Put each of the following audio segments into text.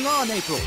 Hang on, April.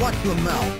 Watch your mouth,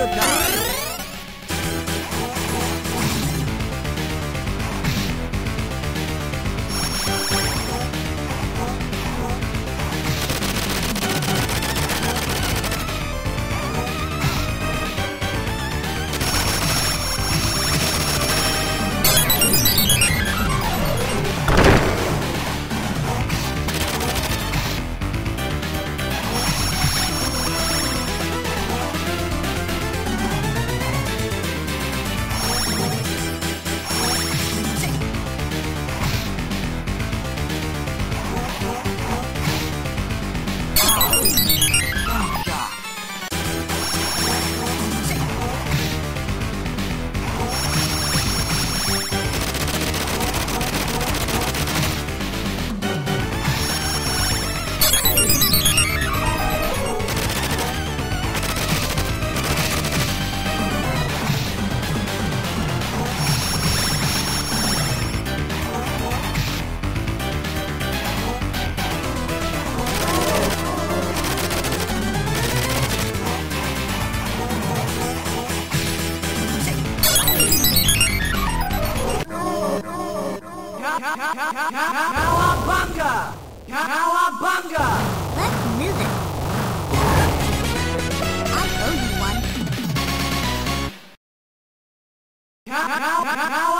the dive. Cowabunga! Cowabunga! Let's move it! I owe you one. Cowabunga!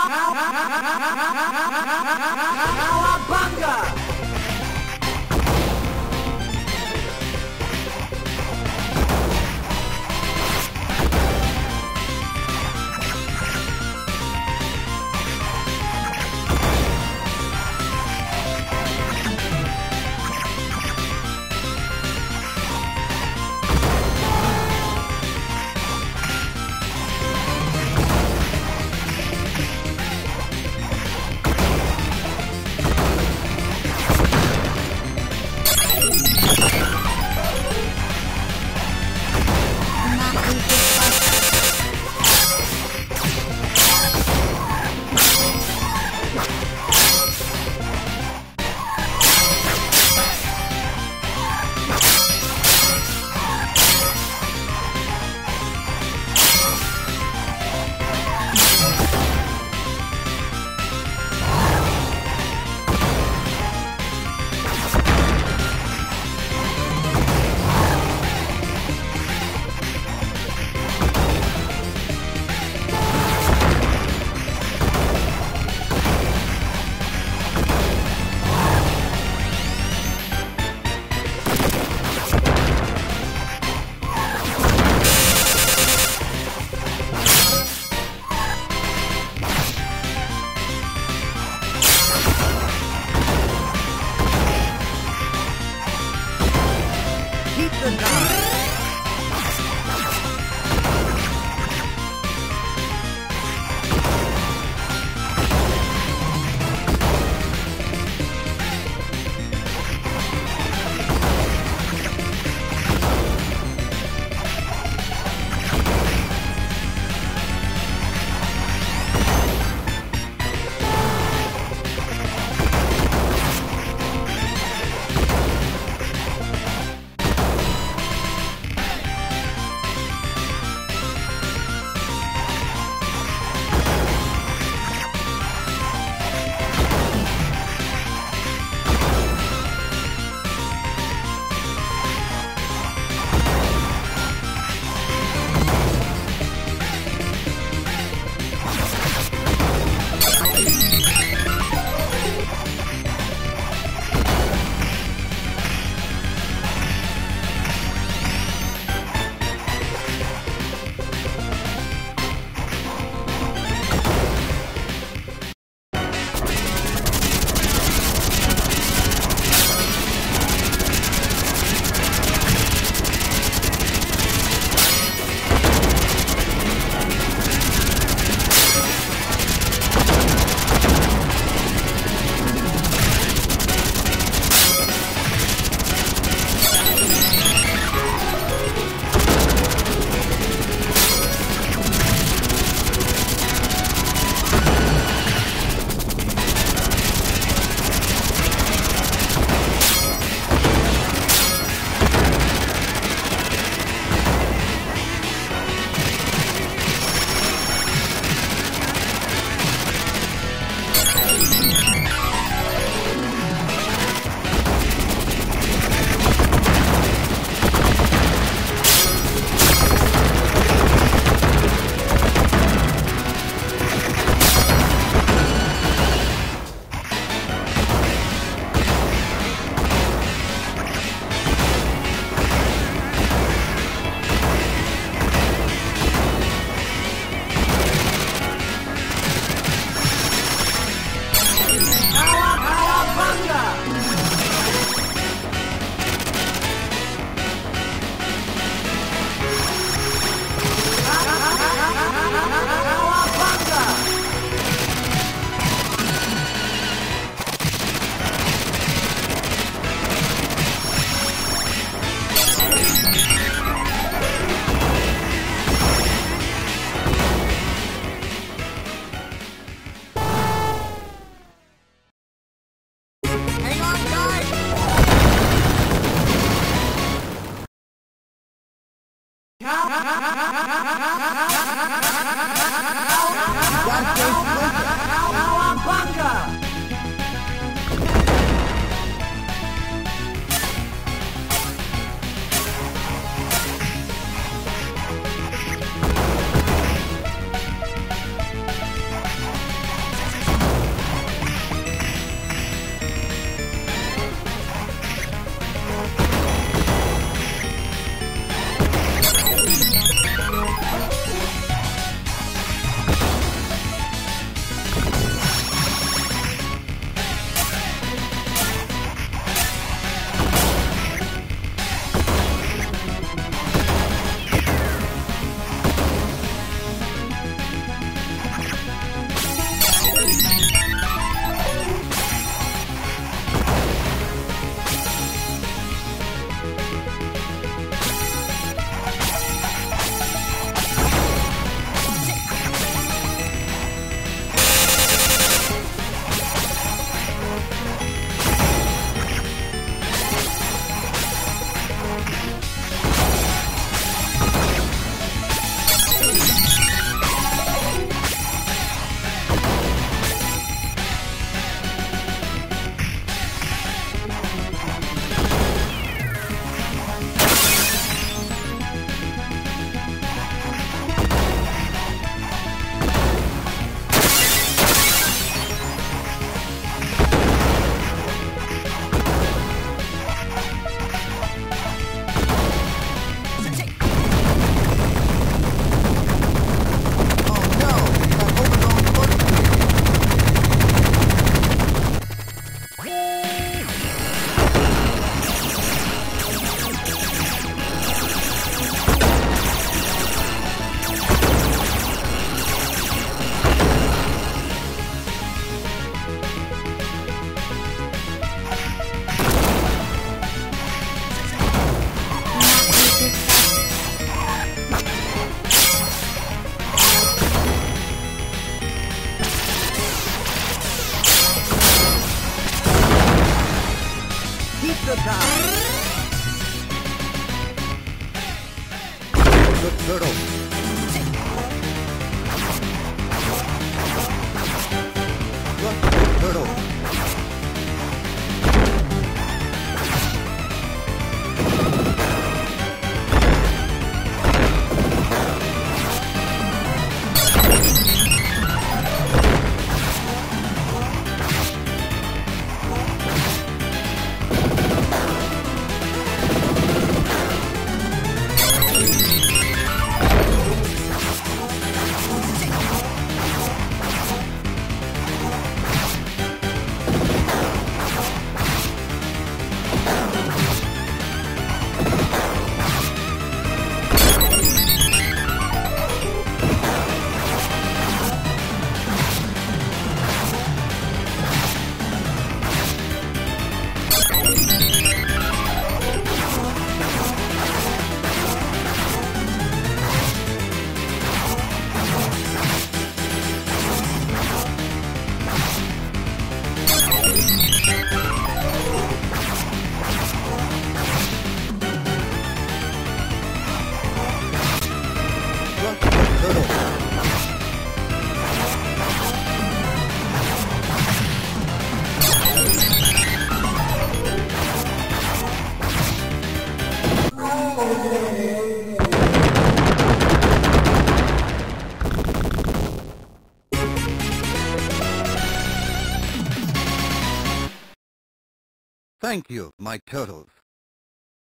Thank you, my turtles.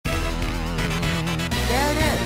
There it is!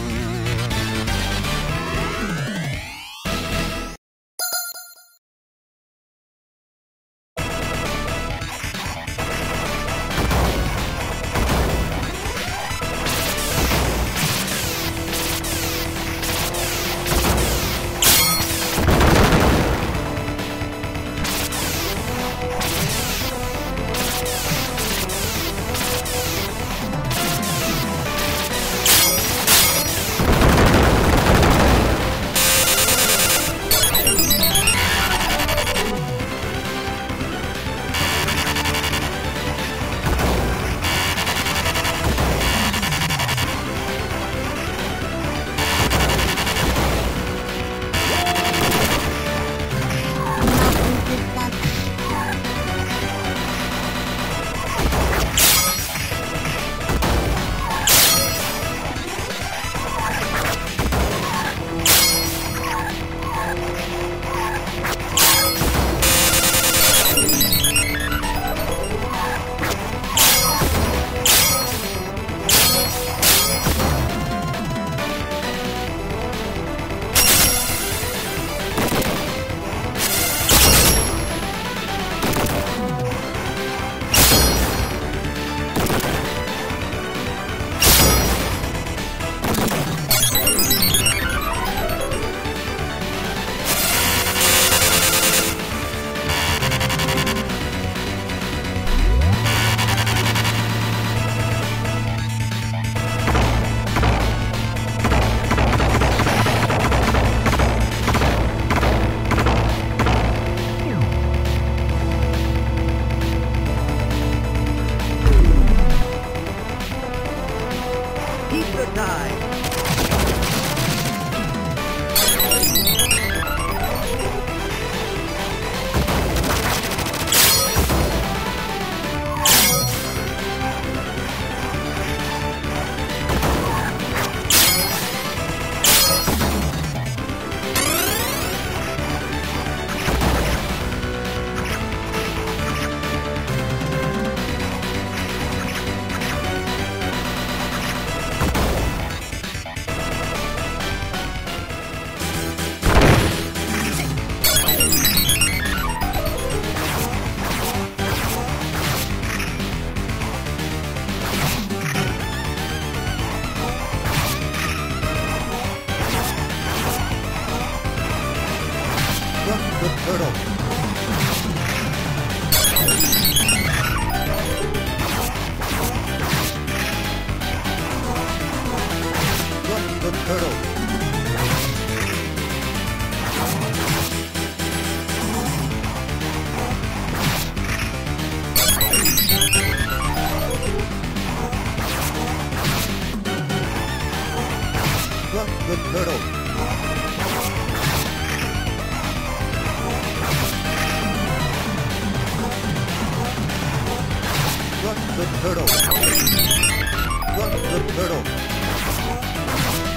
Rough the turtle.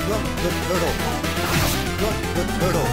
Rock the turtle.